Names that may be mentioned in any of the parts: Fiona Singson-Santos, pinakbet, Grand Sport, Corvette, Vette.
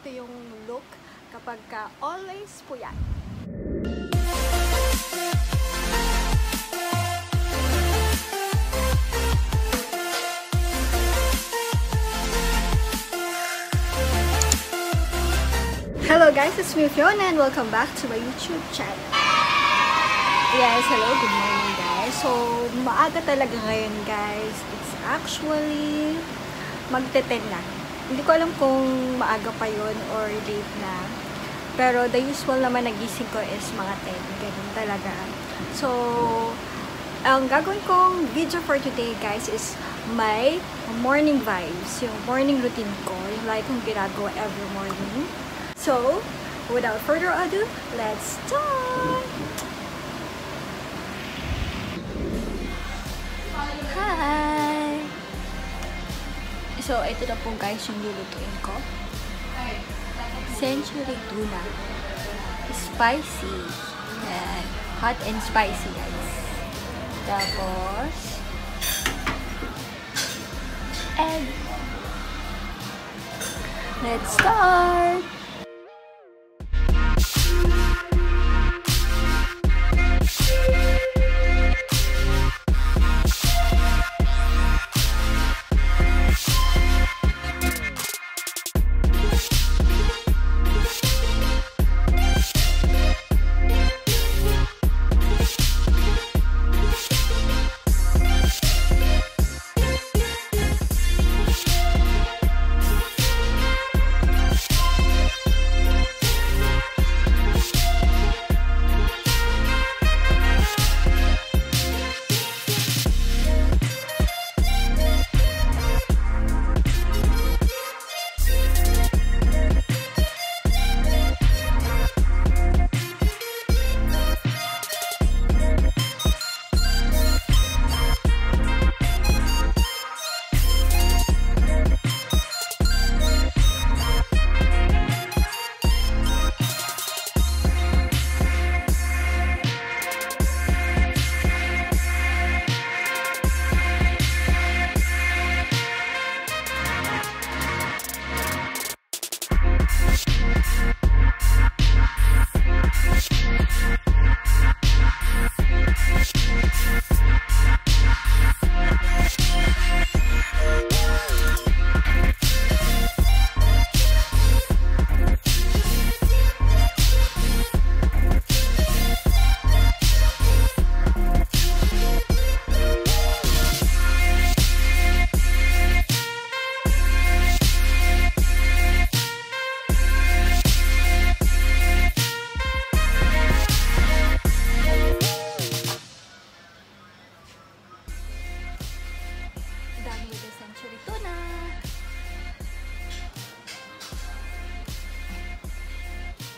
ito yung look kapag ka always puyat. Hello guys, it's me Fiona and welcome back to my YouTube channel. Yes, hello, good morning guys. So, maaga talaga ngayon guys. It's actually magte-10 na. Hindi ko alam kung maaga pa yun or late na. Pero the usual naman nagising ko is mga 10. Ganun talaga. So, ang gagawin kong video for today guys is my morning vibes. Yung morning routine ko. Yung like kong ginagawa every morning. So, without further ado, let's start! Hi! So, ito na po guys yung lulutuin ko. Century tuna. Spicy. Ayan. Hot and spicy guys. Tapos, egg. Let's start!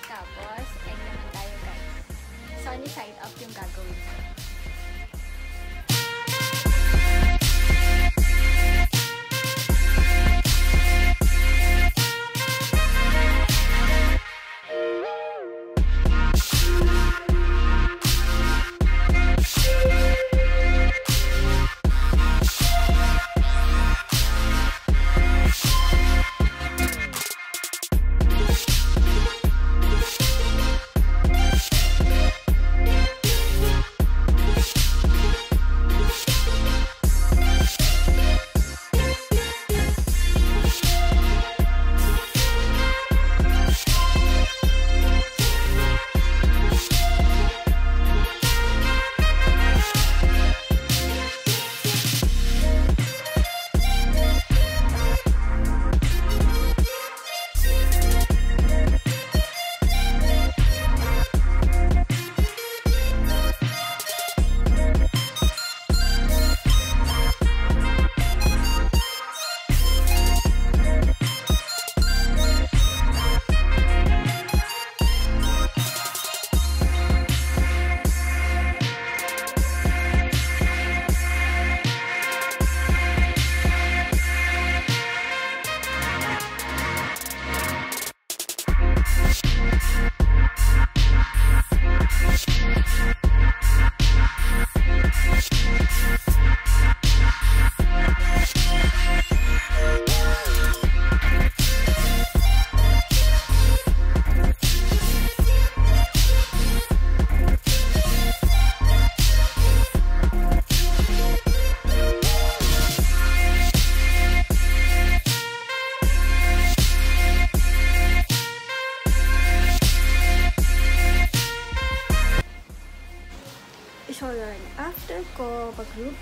Tapos, egg naman tayo guys. Sunny side up yung gagawin ko.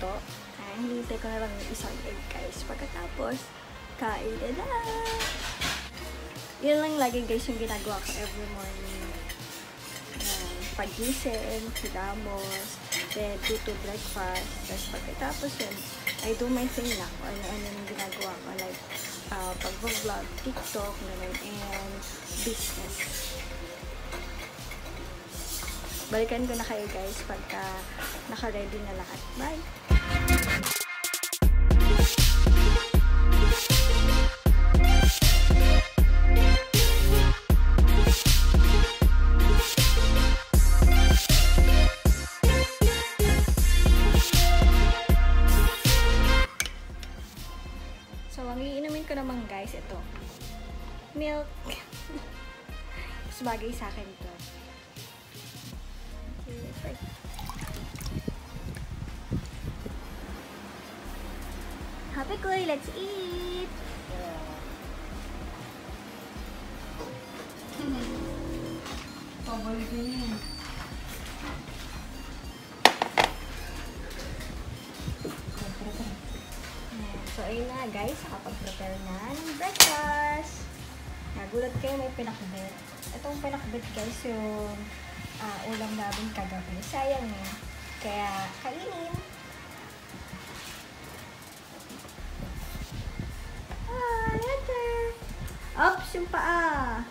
luto. Kaya hinihintay ko na lang yung isang egg, guys. Pagkatapos, kain na! Yun lang lagi, guys, yung ginagawa ko every morning. Pagising, kidamos, then do to breakfast. Tapos pagkatapos yun, I do my thing lang. Ano yung ginagawa ko. Like, pag-vlog, TikTok, naman, and business. Balikan ko na kayo, guys, pagka naka-ready na lahat. Bye! So, ang iinumin ko naman, guys, ito. Milk. Sabagay sa akin ito. Happy Kuy, let's eat! Pabalik yun. So, ayun na, guys. Nakapag-prepare na ng breakfast. Nagulat kayo, may pinakbet. Itong pinakbet, guys, yung ulam namin kagabi. Sayang eh. Kaya, kainin. Oops, yung paa.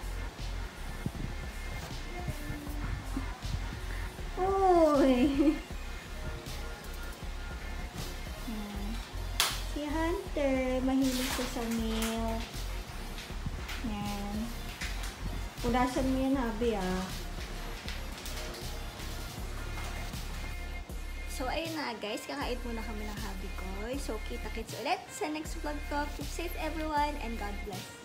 Uy. Si Hunter, mahilig siya sa milk. Yan. Pudasan mo yan, habi ah. So, ayun na guys. Kakain muna kami ng habi ko. So, kita-kits ulit sa next vlog ko. Keep safe everyone and God bless.